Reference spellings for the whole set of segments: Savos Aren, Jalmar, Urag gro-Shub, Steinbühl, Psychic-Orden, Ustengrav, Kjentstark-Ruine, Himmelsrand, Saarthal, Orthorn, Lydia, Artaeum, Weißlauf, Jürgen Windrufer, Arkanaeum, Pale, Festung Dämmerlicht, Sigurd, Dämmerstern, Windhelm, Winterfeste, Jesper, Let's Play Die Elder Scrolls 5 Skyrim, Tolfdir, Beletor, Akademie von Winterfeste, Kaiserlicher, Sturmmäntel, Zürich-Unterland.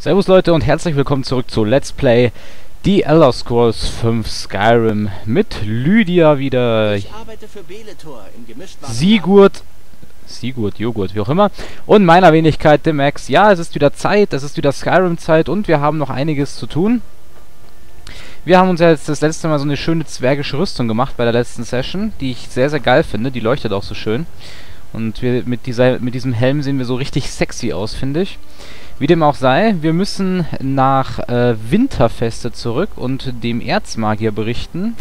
Servus Leute und herzlich willkommen zurück zu Let's Play Die Elder Scrolls 5 Skyrim mit Lydia wieder. Ich arbeite für Beletor im Gemischtwaren. Sigurd, Joghurt, wie auch immer. Und meiner Wenigkeit, dem Max. Ja, es ist wieder Zeit, es ist wieder Skyrim-Zeit und wir haben noch einiges zu tun. Wir haben uns ja jetzt das letzte Mal so eine schöne zwergische Rüstung gemacht bei der letzten Session, die ich sehr, sehr geil finde. Die leuchtet auch so schön. Und wir mit diesem Helm sehen wir so richtig sexy aus, finde ich. Wie dem auch sei, wir müssen nach Winterfeste zurück und dem Erzmagier berichten,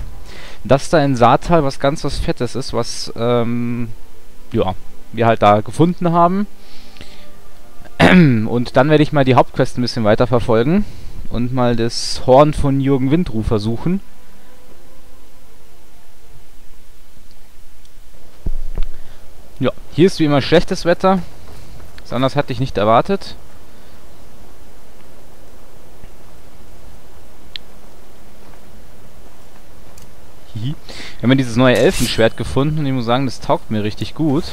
dass da in Saarthal was ganz Fettes ist, was ja, wir halt da gefunden haben. Und dann werde ich mal die Hauptquest ein bisschen weiter verfolgen und mal das Horn von Jürgen Windrufer suchen. Ja, hier ist wie immer schlechtes Wetter. Das anders hatte ich nicht erwartet. Wir haben ja dieses neue Elfenschwert gefunden und ich muss sagen, das taugt mir richtig gut.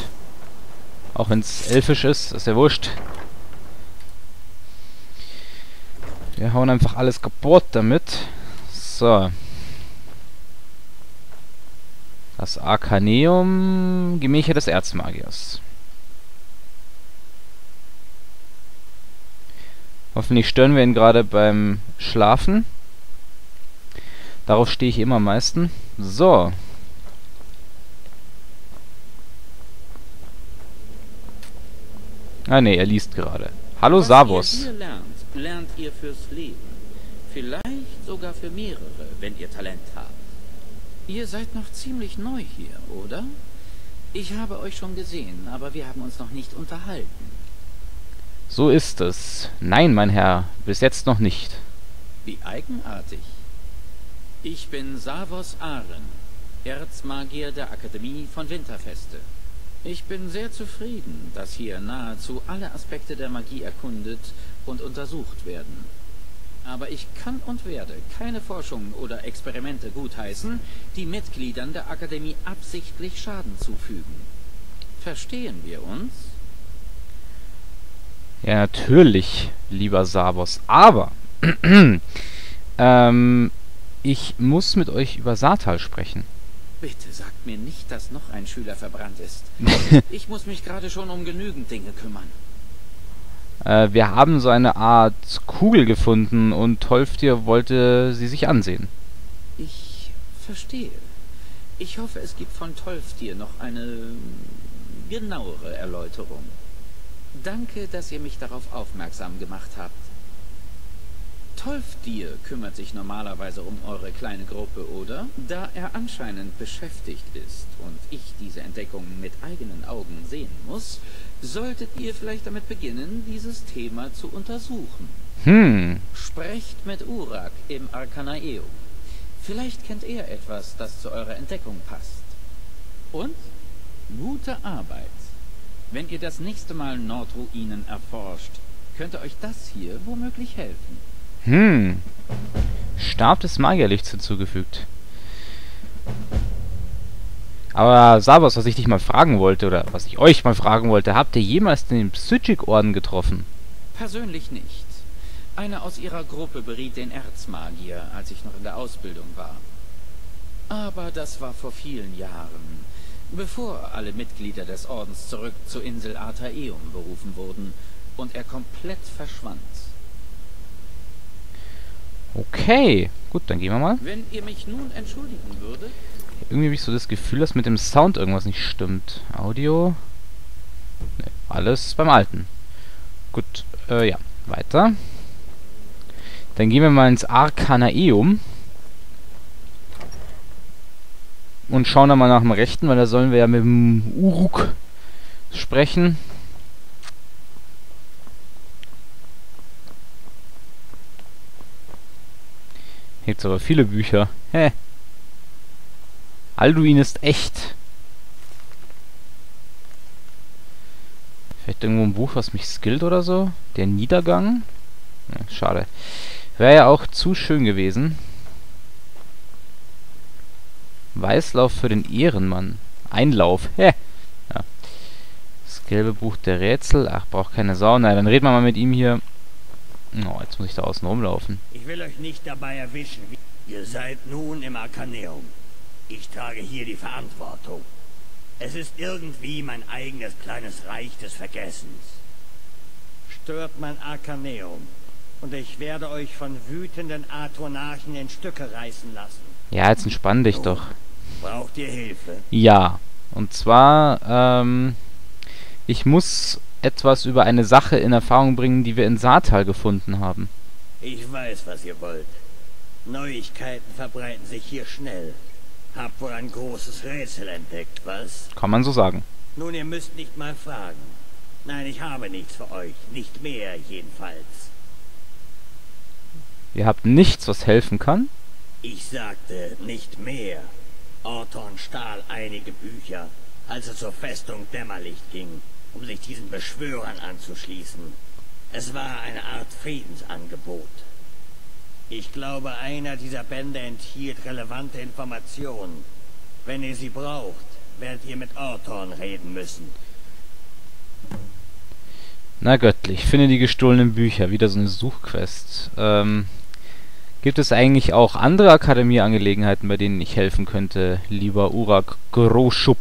Auch wenn es elfisch ist ja wurscht. Wir hauen einfach alles kaputt damit. So. Das Arkanaeum, Gemächer des Erzmagiers. Hoffentlich stören wir ihn gerade beim Schlafen. Darauf stehe ich immer am meisten. So. Ah ne, er liest gerade. Hallo Savos. Lernt ihr fürs Leben. Vielleicht sogar für mehrere, wenn ihr Talent habt. Ihr seid noch ziemlich neu hier, oder? Ich habe euch schon gesehen, aber wir haben uns noch nicht unterhalten. So ist es. Nein, mein Herr, bis jetzt noch nicht. Wie eigenartig. Ich bin Savos Aren, Erzmagier der Akademie von Winterfeste. Ich bin sehr zufrieden, dass hier nahezu alle Aspekte der Magie erkundet und untersucht werden. Aber ich kann und werde keine Forschungen oder Experimente gutheißen, die Mitgliedern der Akademie absichtlich Schaden zufügen. Verstehen wir uns? Ja, natürlich, lieber Savos. Aber ich muss mit euch über Saarthal sprechen. Bitte sagt mir nicht, dass noch ein Schüler verbrannt ist. Ich muss mich gerade schon um genügend Dinge kümmern. Wir haben so eine Art Kugel gefunden und Tolfdir wollte sie sich ansehen. Ich verstehe. Ich hoffe, es gibt von Tolfdir noch eine genauere Erläuterung. Danke, dass ihr mich darauf aufmerksam gemacht habt. Tolfdir kümmert sich normalerweise um eure kleine Gruppe, oder? Da er anscheinend beschäftigt ist und ich diese Entdeckung mit eigenen Augen sehen muss, solltet ihr vielleicht damit beginnen, dieses Thema zu untersuchen. Sprecht mit Urag im Arkanaeum. Vielleicht kennt er etwas, das zu eurer Entdeckung passt. Und? Gute Arbeit. Wenn ihr das nächste Mal Nordruinen erforscht, könnte euch das hier womöglich helfen. Stab des Magierlichts hinzugefügt. Aber Savos, was ich dich mal fragen wollte, oder was ich euch mal fragen wollte, habt ihr jemals den Psychic-Orden getroffen? Persönlich nicht. Einer aus ihrer Gruppe beriet den Erzmagier, als ich noch in der Ausbildung war. Aber das war vor vielen Jahren, bevor alle Mitglieder des Ordens zurück zur Insel Artaeum berufen wurden und er komplett verschwand. Okay, gut, dann gehen wir mal. Wenn ihr mich nun entschuldigen würdet. Irgendwie habe ich so das Gefühl, dass mit dem Sound irgendwas nicht stimmt. Audio. Nee, alles beim Alten. Gut, ja, weiter. Dann gehen wir mal ins Arkanaeum. Und schauen da mal nach dem Rechten, weil da sollen wir ja mit dem Uruk sprechen. Hier gibt es aber viele Bücher. Hä? Alduin ist echt. Vielleicht irgendwo ein Buch, was mich skillt oder so? Der Niedergang? Ja, schade. Wäre ja auch zu schön gewesen. Weißlauf für den Ehrenmann. Einlauf. Hä? Ja. Das gelbe Buch der Rätsel. Ach, braucht keine Sau. Na, dann reden wir mal mit ihm hier. Oh, jetzt muss ich da außen rumlaufen. Ich will euch nicht dabei erwischen. Ihr seid nun im Arkanaeum. Ich trage hier die Verantwortung. Es ist irgendwie mein eigenes kleines Reich des Vergessens. Stört mein Arkanaeum. Und ich werde euch von wütenden Artaeum in Stücke reißen lassen. Ja, jetzt entspann dich doch. Braucht ihr Hilfe? Ja. Und zwar, ich muss etwas über eine Sache in Erfahrung bringen, die wir in Saarthal gefunden haben. Ich weiß, was ihr wollt. Neuigkeiten verbreiten sich hier schnell. Habt wohl ein großes Rätsel entdeckt, was? Kann man so sagen. Nun, ihr müsst nicht mal fragen. Nein, ich habe nichts für euch. Nicht mehr, jedenfalls. Ihr habt nichts, was helfen kann? Ich sagte, nicht mehr. Orthorn stahl einige Bücher, als er zur Festung Dämmerlicht ging, um sich diesen Beschwörern anzuschließen. Es war eine Art Friedensangebot. Ich glaube, einer dieser Bände enthielt relevante Informationen. Wenn ihr sie braucht, werdet ihr mit Orthorn reden müssen. Na göttlich, finde die gestohlenen Bücher. Wieder so eine Suchquest. Gibt es eigentlich auch andere Akademieangelegenheiten, bei denen ich helfen könnte, lieber Urag gro-Shub?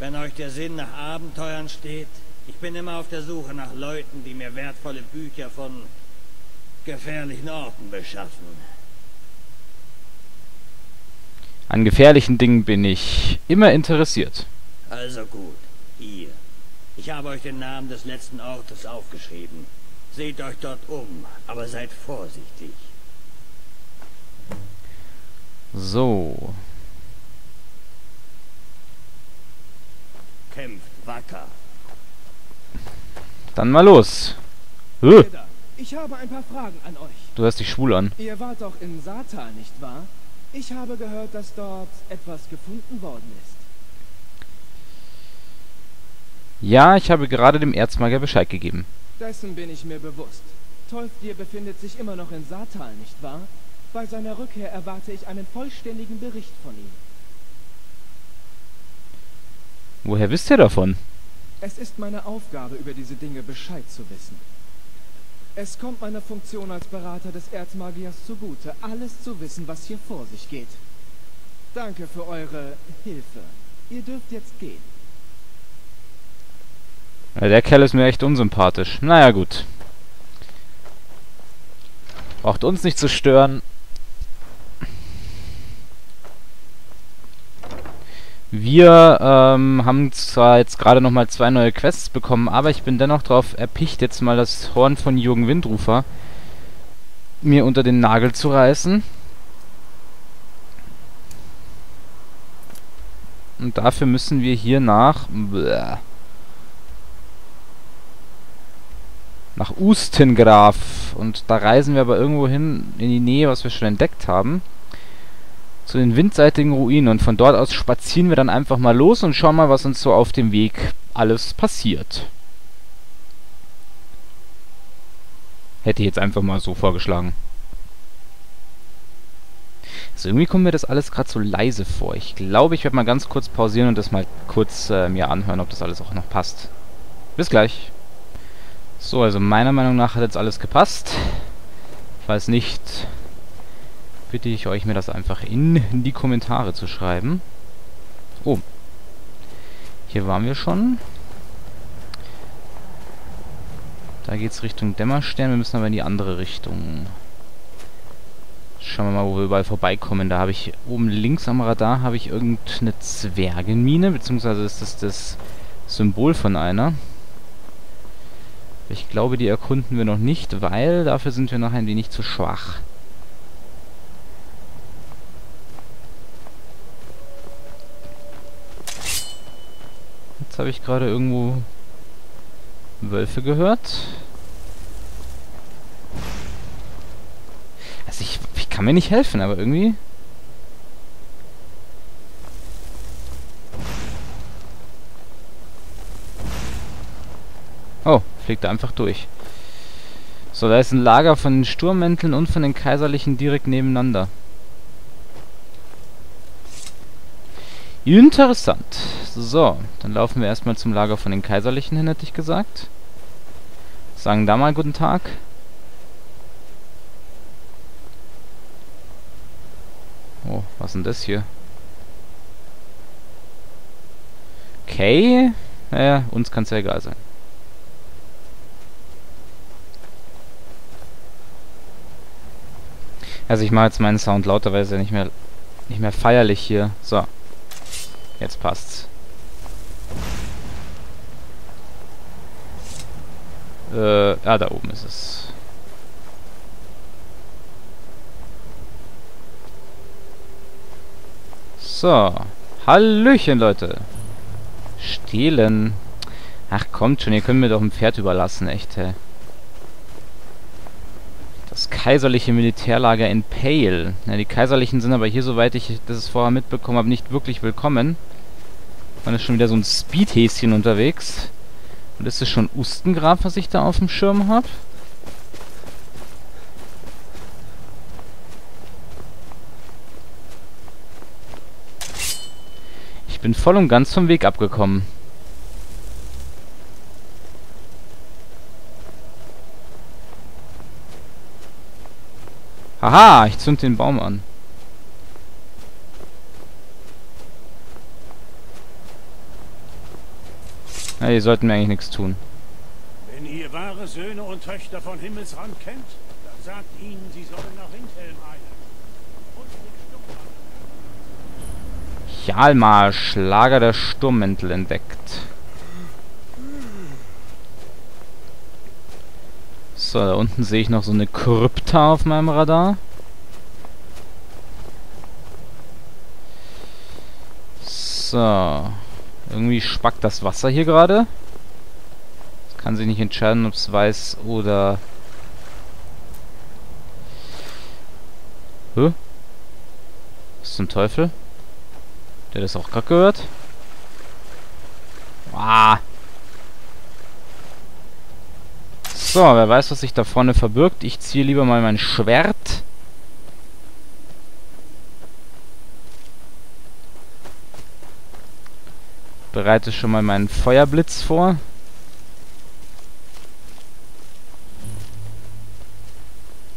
Wenn euch der Sinn nach Abenteuern steht, ich bin immer auf der Suche nach Leuten, die mir wertvolle Bücher von gefährlichen Orten beschaffen. An gefährlichen Dingen bin ich immer interessiert. Also gut, ihr. Ich habe euch den Namen des letzten Ortes aufgeschrieben. Seht euch dort um, aber seid vorsichtig. So. Kämpft wacker. Dann mal los. Ich habe ein paar Fragen an euch. Du hörst dich schwul an. Ihr wart doch in Saarthal, nicht wahr? Ich habe gehört, dass dort etwas gefunden worden ist. Ja, ich habe gerade dem Erzmagier Bescheid gegeben. Dessen bin ich mir bewusst. Tolfdir befindet sich immer noch in Saarthal, nicht wahr? Bei seiner Rückkehr erwarte ich einen vollständigen Bericht von ihm. Woher wisst ihr davon? Es ist meine Aufgabe, über diese Dinge Bescheid zu wissen. Es kommt meiner Funktion als Berater des Erzmagiers zugute, alles zu wissen, was hier vor sich geht. Danke für eure Hilfe. Ihr dürft jetzt gehen. Ja, der Kerl ist mir echt unsympathisch. Naja, gut. Braucht uns nicht zu stören. Wir haben zwar jetzt gerade nochmal 2 neue Quests bekommen, aber ich bin dennoch drauf erpicht, jetzt mal das Horn von Jürgen Windrufer mir unter den Nagel zu reißen. Und dafür müssen wir hier nach Ustengrav. Und da reisen wir aber irgendwo hin, in die Nähe, was wir schon entdeckt haben. Zu den windseitigen Ruinen, und von dort aus spazieren wir dann einfach mal los und schauen mal, was uns so auf dem Weg alles passiert. Hätte ich jetzt einfach mal so vorgeschlagen. Also irgendwie kommt mir das alles gerade so leise vor. Ich glaube, ich werde mal ganz kurz pausieren und das mal kurz mir anhören, ob das alles auch noch passt. Bis gleich. So, also meiner Meinung nach hat jetzt alles gepasst. Falls nicht, bitte ich euch, mir das einfach in die Kommentare zu schreiben. Oh. Hier waren wir schon. Da geht's Richtung Dämmerstern. Wir müssen aber in die andere Richtung. Schauen wir mal, wo wir überall vorbeikommen. Da habe ich oben links am Radar habe ich irgendeine Zwergenmine. Beziehungsweise ist das das Symbol von einer. Ich glaube, die erkunden wir noch nicht, weil dafür sind wir nachher ein wenig zu schwach. Habe ich gerade irgendwo Wölfe gehört? Also ich kann mir nicht helfen, aber irgendwie... Oh, fliegt er einfach durch. So, da ist ein Lager von den Sturmmänteln und von den Kaiserlichen direkt nebeneinander. Interessant. So, dann laufen wir erstmal zum Lager von den Kaiserlichen hin, hätte ich gesagt. Sagen da mal guten Tag. Was ist denn das hier? Okay. Naja, uns kann es ja egal sein. Also ich mache jetzt meinen Sound lauter, weil es ja nicht mehr feierlich hier. So. Jetzt passt's. Ah, da oben ist es. So. Hallöchen, Leute. Stehlen. Ach, kommt schon, ihr könnt mir doch ein Pferd überlassen, echt, hey. Das kaiserliche Militärlager in Pale. Ja, die Kaiserlichen sind aber hier, soweit ich das vorher mitbekommen habe, nicht wirklich willkommen. Man ist schon wieder so ein Speedhäschen unterwegs. Und ist das schon Ustengrav, was ich da auf dem Schirm habe? Ich bin voll und ganz vom Weg abgekommen. Haha, ich zünd den Baum an. Ja, hier sollten wir eigentlich nichts tun. Wenn ihr wahre Söhne und Töchter von Himmelsrand kennt, dann sagt ihnen, sie sollen nach Windhelm eilen. Jalmar, Schlager der Sturmmäntel entdeckt. So, da unten sehe ich noch so eine Krypta auf meinem Radar. So. Irgendwie spackt das Wasser hier gerade. Es kann sich nicht entscheiden, ob es weiß oder... Hä? Was zum Teufel? Der hat das auch gerade gehört. Ah! So, wer weiß, was sich da vorne verbirgt. Ich ziehe lieber mal mein Schwert. Bereite schon mal meinen Feuerblitz vor.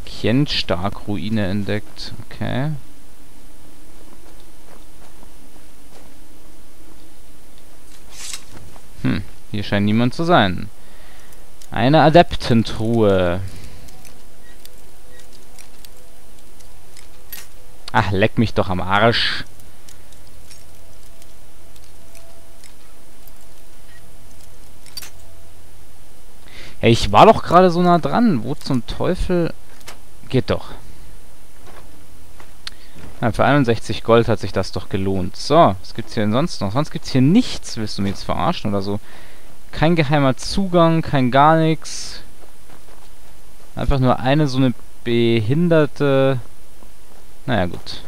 Kjentstark-Ruine entdeckt. Okay. Hm, hier scheint niemand zu sein. Eine Adeptentruhe. Ach, leck mich doch am Arsch. Hey, ich war doch gerade so nah dran. Wo zum Teufel? Geht doch. Na, für 61 Gold hat sich das doch gelohnt. So, was gibt's hier denn sonst noch? Sonst gibt's hier nichts. Willst du mich jetzt verarschen oder so? Kein geheimer Zugang, kein gar nichts. Einfach nur eine so eine behinderte... Naja, gut.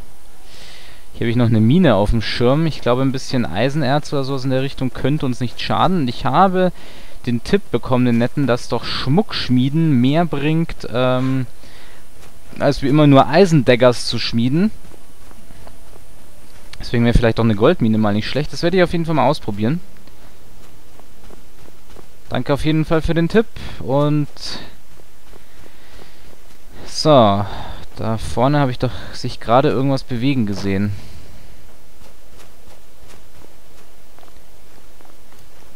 Hier habe ich noch eine Mine auf dem Schirm. Ich glaube, ein bisschen Eisenerz oder sowas in der Richtung könnte uns nicht schaden. Ich habe den Tipp bekommen, den netten, dass doch Schmuckschmieden mehr bringt, als wie immer nur Eisendaggers zu schmieden. Deswegen wäre vielleicht auch eine Goldmine mal nicht schlecht. Das werde ich auf jeden Fall mal ausprobieren. Danke auf jeden Fall für den Tipp und so, da vorne habe ich doch sich gerade irgendwas bewegen gesehen.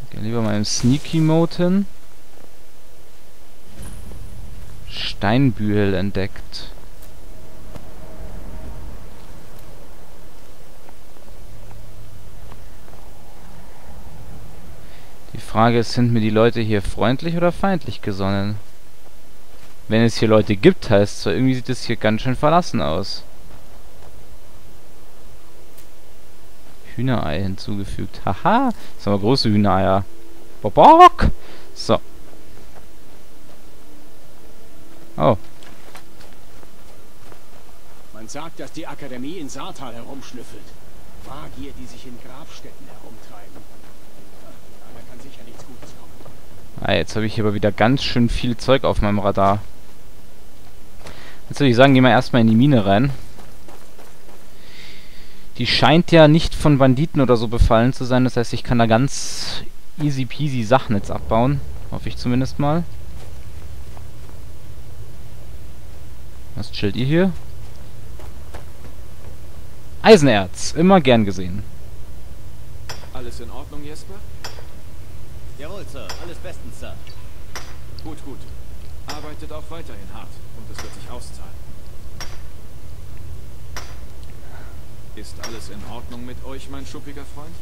Gehen lieber mal im Sneaky-Mode hin. Steinbühl entdeckt. Die Frage ist, sind mir die Leute hier freundlich oder feindlich gesonnen? Wenn es hier Leute gibt, heißt es zwar, irgendwie sieht es hier ganz schön verlassen aus. Hühnerei hinzugefügt. Haha, das sind aber große Hühnereier. Bobok! So. Oh. Man sagt, dass die Akademie in Saarthal herumschnüffelt. Magier, die sich in Grabstätten herumtreiben. Ah, jetzt habe ich hier aber wieder ganz schön viel Zeug auf meinem Radar. Jetzt würde ich sagen, gehen wir erstmal in die Mine rein. Die scheint ja nicht von Banditen oder so befallen zu sein. Das heißt, ich kann da ganz easy peasy Sachen jetzt abbauen. Hoffe ich zumindest mal. Was chillt ihr hier? Eisenerz, immer gern gesehen. Alles in Ordnung, Jesper? Jawohl, Sir. Alles bestens, Sir. Gut, gut. Arbeitet auch weiterhin hart und es wird sich auszahlen. Ist alles in Ordnung mit euch, mein schuppiger Freund?